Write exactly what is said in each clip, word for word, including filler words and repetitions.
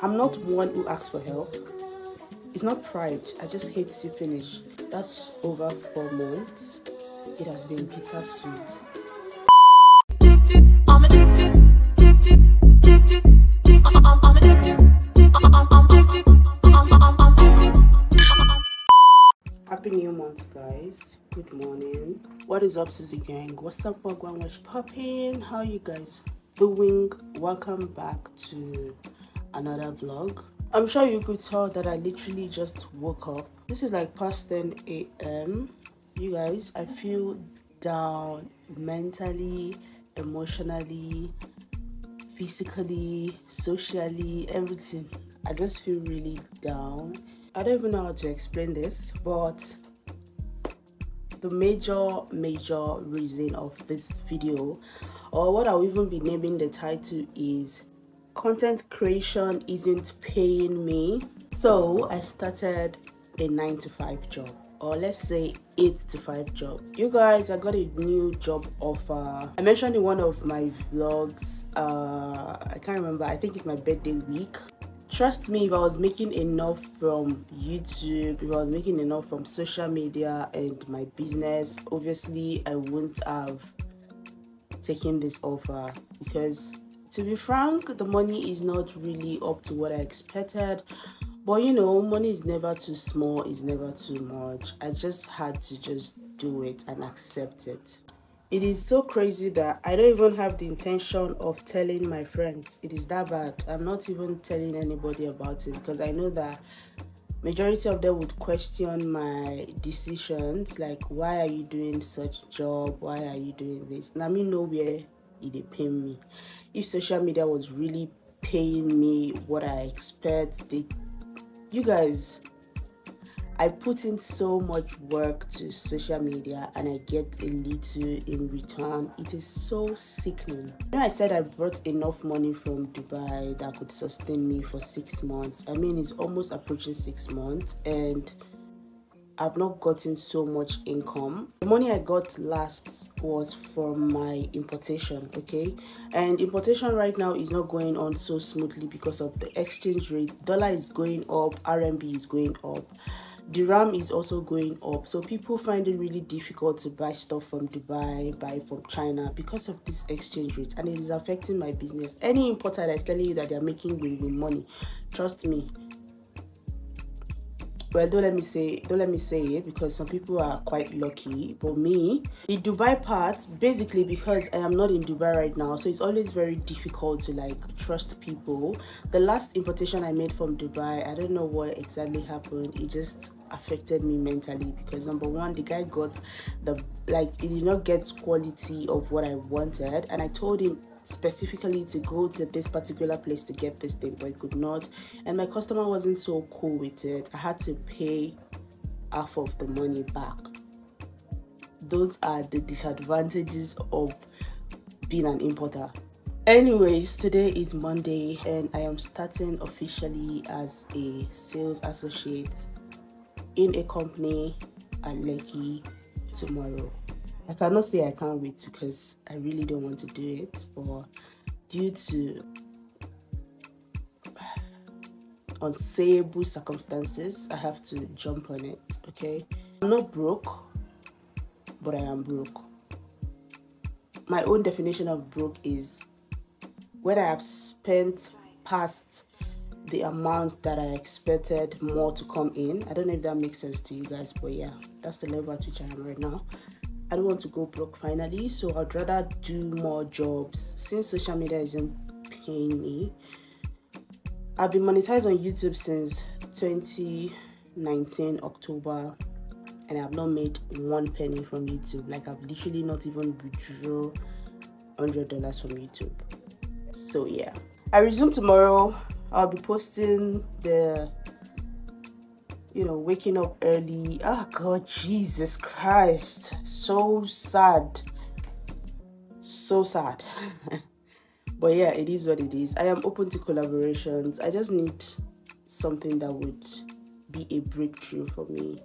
I'm not one who asks for help. It's not pride. I just hate to finish. That's over four months. It has been bittersweet. Happy new month, guys. Good morning. What is up, Suzy Gang? What's up, Wagwan? What's poppin'? How are you guys doing? Welcome back to another vlog. I'm sure you could tell that I literally just woke up. This is like past ten A M You guys, I feel down mentally, emotionally, physically, socially, everything. I just feel really down. I don't even know how to explain this, but the major major reason of this video, or what I'll even be naming the title, is content creation isn't paying me. So I started a nine to five job, or let's say eight to five job. You guys, I got a new job offer. I mentioned in one of my vlogs, uh I can't remember, I think it's my birthday week. Trust me, if I was making enough from YouTube, if I was making enough from social media and my business, obviously I wouldn't have taken this offer, because to be frank, the money is not really up to what I expected. But you know, money is never too small, it's never too much. I just had to just do it and accept it. It is so crazy that I don't even have the intention of telling my friends. It is that bad. I'm not even telling anybody about it, because I know that majority of them would question my decisions, like, why are you doing such job? Why are you doing this? And I mean, nowhere it is paying me. If social media was really paying me what I expect, they You guys, I put in so much work to social media and I get a little in return. It is so sickening. You know, I said I brought enough money from Dubai that could sustain me for six months. I mean, it's almost approaching six months and I've not gotten so much income. The money I got last was from my importation, okay? And importation right now is not going on so smoothly because of the exchange rate. Dollar is going up, R M B is going up, dirham is also going up. So people find it really difficult to buy stuff from Dubai, buy from China, because of this exchange rate, and it is affecting my business. Any importer that's telling you that they're making win-win money, trust me, well, don't let me say don't let me say it, because some people are quite lucky. But me, the Dubai part, basically because I am not in Dubai right now, so it's always very difficult to like trust people. The last importation I made from Dubai, I don't know what exactly happened. It just affected me mentally, because number one, the guy got the like he did not get quality of what I wanted, and I told him specifically to go to this particular place to get this thing, but I could not, and my customer wasn't so cool with it. I had to pay half of the money back. Those are the disadvantages of being an importer. Anyways, today is Monday and I am starting officially as a sales associate in a company at Lecky tomorrow. I cannot say I can't wait, because I really don't want to do it, but due to unsayable circumstances, I have to jump on it, okay? I'm not broke, but I am broke. My own definition of broke is when I have spent past the amount that I expected more to come in. I don't know if that makes sense to you guys, but yeah, that's the level at which I am right now. I don't want to go broke finally, so I'd rather do more jobs. Since social media isn't paying me, I've been monetized on YouTube since twenty nineteen October, and I've not made one penny from YouTube. Like, I've literally not even withdrawn one hundred dollars from YouTube. So yeah, I resume tomorrow. I'll be posting the, you know, waking up early. Oh God, Jesus Christ, so sad, so sad. But yeah, it is what it is. I am open to collaborations. I just need something that would be a breakthrough for me.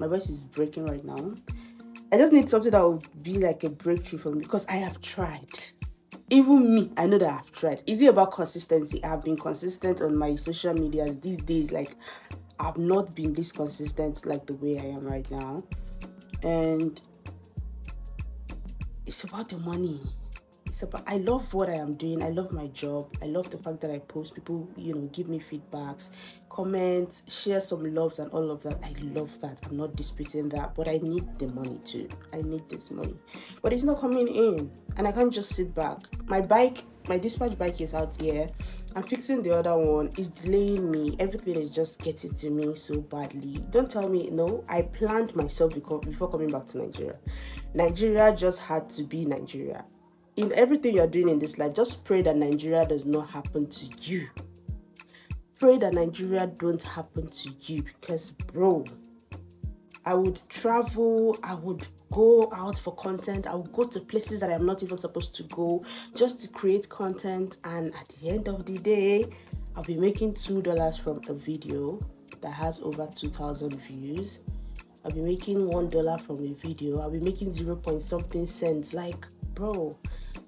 My voice is breaking right now. I just need something that would be like a breakthrough for me, because I have tried. even me, I know that I've tried. Is it about consistency? I've been consistent on my social media these days. Like, I've not been this consistent like the way I am right now. And it's about the money. It's about, I love what I am doing. I love my job. I love the fact that I post. People, you know, give me feedbacks, comments, share some loves and all of that. I love that. I'm not disputing that. But I need the money too. I need this money. But it's not coming in. And I can't just sit back. My bike, my dispatch bike is out here. I'm fixing the other one. It's delaying me. Everything is just getting to me so badly. Don't tell me, no, I planned myself before coming back to Nigeria. Nigeria just had to be Nigeria. In everything you're doing in this life, just pray that Nigeria does not happen to you. Pray that Nigeria don't happen to you, because, bro, I would travel, I would go out for content, I would go to places that I'm not even supposed to go just to create content, and at the end of the day, I'll be making two dollars from a video that has over two thousand views. I'll be making one dollar from a video. I'll be making zero point something cents. Like, bro,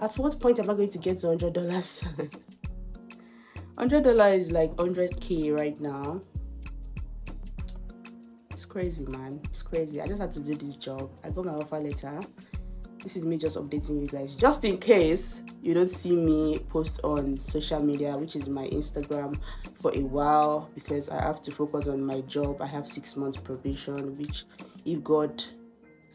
at what point am I going to get to one hundred dollars? one hundred dollars is like one hundred K right now. It's crazy, man. It's crazy. I just had to do this job. I got my offer letter. This is me just updating you guys, just in case you don't see me post on social media, which is my Instagram, for a while, because I have to focus on my job. I have six months probation, which, if God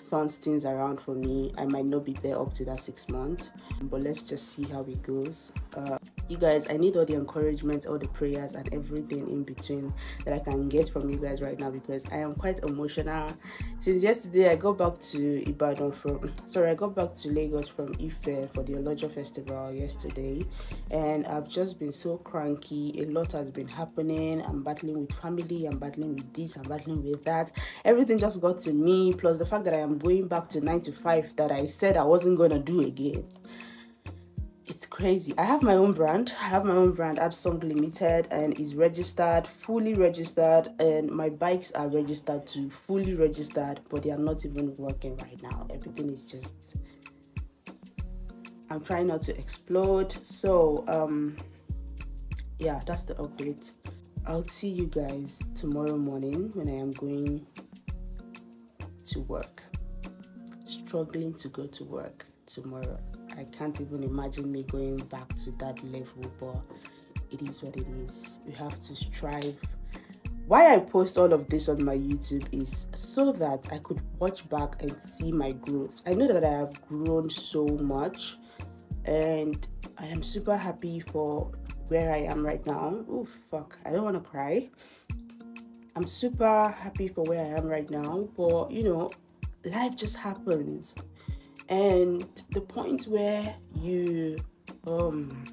turns things around for me, I might not be there up to that six months. But let's just see how it goes. Uh, you guys, I need all the encouragement, all the prayers, and everything in between that I can get from you guys right now, because I am quite emotional. Since yesterday, I got back to Ibadan from, sorry, I got back to Lagos from Ife for the Olojo festival yesterday, and I've just been so cranky. A lot has been happening. I'm battling with family. I'm battling with this. I'm battling with that. Everything just got to me. Plus the fact that I am going back to nine to five that I said I wasn't going to do again. It's crazy. I have my own brand. I have my own brand, AdSong Limited, and is registered, fully registered, and my bikes are registered too, fully registered, but they are not even working right now. Everything is just, I'm trying not to explode. So, um, yeah, that's the update. I'll see you guys tomorrow morning when I am going to work. Struggling to go to work tomorrow. I can't even imagine me going back to that level, but it is what it is. You have to strive. Why I post all of this on my YouTube is so that I could watch back and see my growth. I know that I have grown so much, and I am super happy for where I am right now. Oh, fuck. I don't want to cry. I'm super happy for where I am right now, but, you know, life just happens. And the point where you um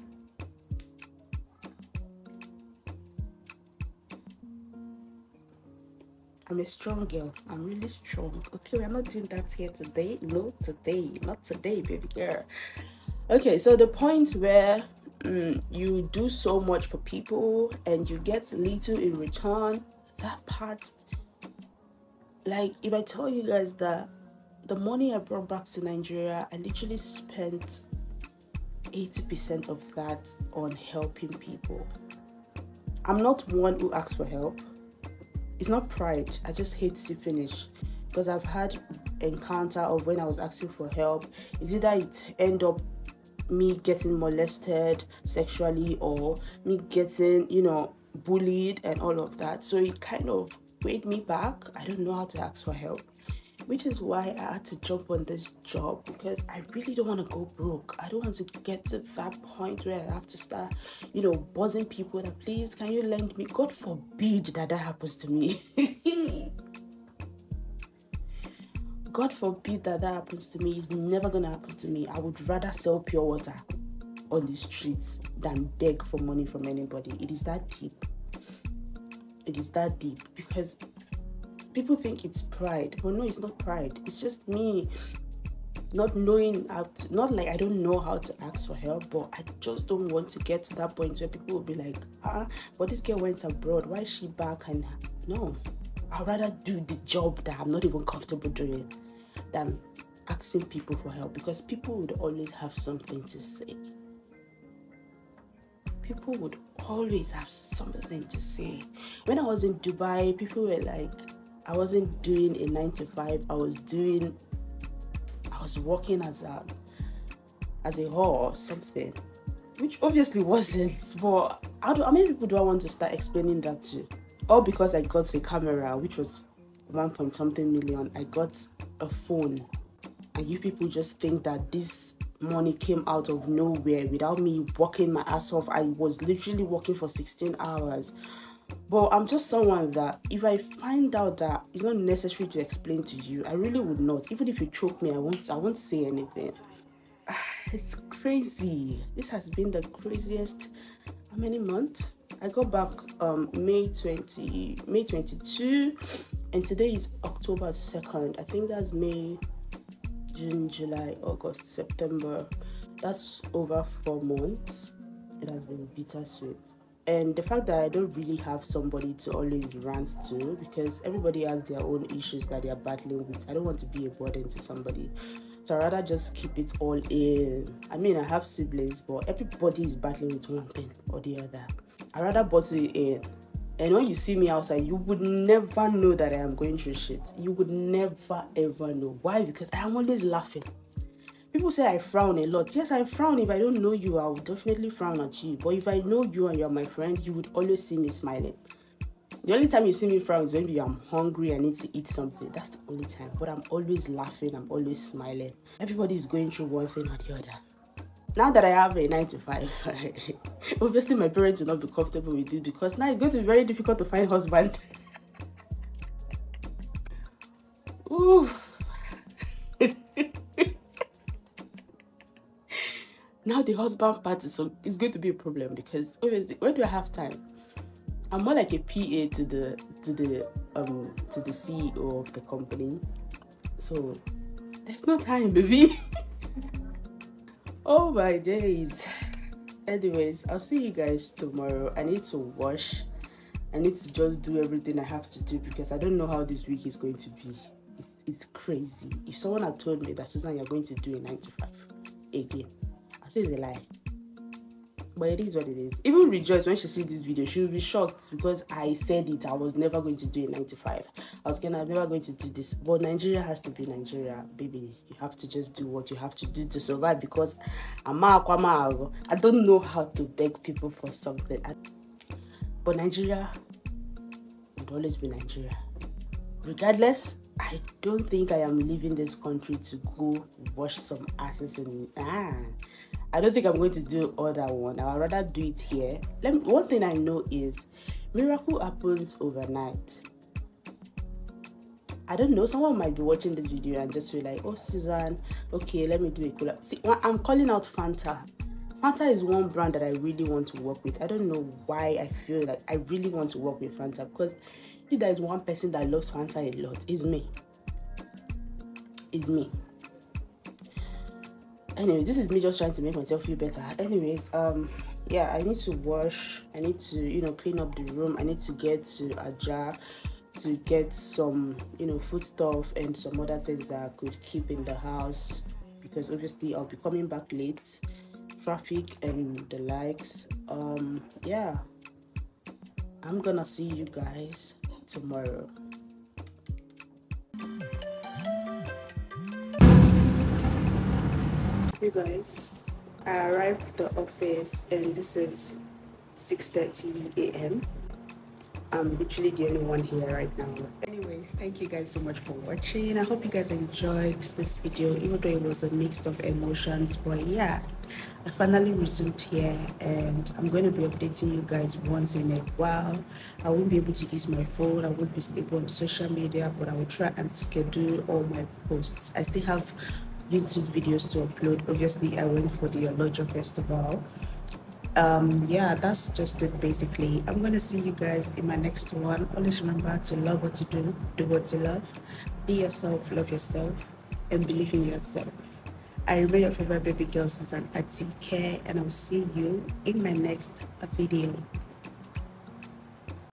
I'm a strong girl. I'm really strong. Okay, we're not doing that here today. No, today, not today, baby girl. Okay, so the point where um, you do so much for people and you get little in return, that part, like, if I tell you guys that the money I brought back to Nigeria, I literally spent eighty percent of that on helping people. I'm not one who asks for help. It's not pride. I just hate to see finish, because I've had encounter of when I was asking for help, is either it end up me getting molested sexually or me getting, you know, bullied and all of that. So it kind of weighed me back. I don't know how to ask for help, which is why I had to jump on this job, because I really don't want to go broke. I don't want to get to that point where I have to start, you know, buzzing people that, please, can you lend me? God forbid that that happens to me. God forbid that that happens to me. It's never going to happen to me. I would rather sell pure water on the streets than beg for money from anybody. It is that deep. It is that deep, because people think it's pride. Well, no, it's not pride. It's just me not knowing how to, not like I don't know how to ask for help, but I just don't want to get to that point where people will be like, ah, but this girl went abroad, why is she back? And no, I'd rather do the job that I'm not even comfortable doing than asking people for help, because people would always have something to say. people would always have something to say. When I was in Dubai, people were like, I wasn't doing a nine to five, I was doing, I was working as a, as a whore or something, which obviously wasn't, but how, do, how many people do I want to start explaining that to? All because I got a camera, which was one point something million, I got a phone, and you people just think that this money came out of nowhere without me working my ass off. I was literally working for sixteen hours. But I'm just someone that if I find out that it's not necessary to explain to you, I really would not. Even if you choke me, I won't, I won't say anything. It's crazy. This has been the craziest, how many months? I got back um, May twenty, May twenty-two, and today is October second. I think that's May, June, July, August, September. That's over four months. It has been bittersweet. And the fact that I don't really have somebody to always rant to, because everybody has their own issues that they are battling with. I don't want to be a burden to somebody. So I'd rather just keep it all in. I mean, I have siblings, but everybody is battling with one thing or the other. I'd rather bottle it in. And when you see me outside, you would never know that I am going through shit. You would never, ever know. Why? Because I am always laughing. People say I frown a lot. Yes, I frown. If I don't know you, I will definitely frown at you. But if I know you and you're my friend, you would always see me smiling. The only time you see me frown is when I'm hungry, I need to eat something. That's the only time. But I'm always laughing. I'm always smiling. Everybody is going through one thing or the other. Now that I have a nine to five, obviously my parents will not be comfortable with this, because now it's going to be very difficult to find husband. Oof. Now the husband part is, so it's going to be a problem, because obviously, when do I have time? I'm more like a P A to the to the um to the C E O of the company, so there's no time, baby. Oh my days. Anyways, I'll see you guys tomorrow. I need to wash. I need to just do everything I have to do, because I don't know how this week is going to be. It's, it's crazy. If someone had told me that, Susan, you're going to do a nine to five again, I say it's a lie, but it is what it is. Even Rejoice, when she sees this video, she will be shocked, because I said it. I was never going to do a nine to five. I was gonna, I'm never going to do this. But Nigeria has to be Nigeria, baby. You have to just do what you have to do to survive, because I don't know how to beg people for something. But Nigeria would always be Nigeria. Regardless, I don't think I am leaving this country to go wash some asses in ah. I don't think I'm going to do all that one. I'd rather do it here. Let me, one thing I know is miracle happens overnight. I don't know. Someone might be watching this video and just be like, "Oh, Susan, okay, let me do a collab." See, I'm calling out Fanta. Fanta is one brand that I really want to work with. I don't know why I feel like I really want to work with Fanta, because if there is one person that loves Fanta a lot, it's me. It's me. Anyway, this is me just trying to make myself feel better. Anyways, um, yeah, I need to wash. I need to, you know, clean up the room. I need to get to Aja to get some, you know, food stuff and some other things that I could keep in the house, because obviously I'll be coming back late. Traffic and the likes. Um, yeah, I'm gonna see you guys tomorrow. You guys, I arrived at the office and this is six thirty a m I'm literally the only one here right now. Anyways, thank you guys so much for watching. I hope you guys enjoyed this video, even though it was a mix of emotions. But yeah, I finally resumed here and I'm going to be updating you guys once in a while. I won't be able to use my phone. I won't be stable on social media, but I will try and schedule all my posts. I still have YouTube videos to upload. Obviously I went for the Olojo festival. Um yeah, that's just it basically. I'm gonna see you guys in my next one. Always remember to love what you do, do what you love, be yourself, love yourself, and believe in yourself. I remain your favorite baby girl, Susan Adike, and I'll see you in my next video.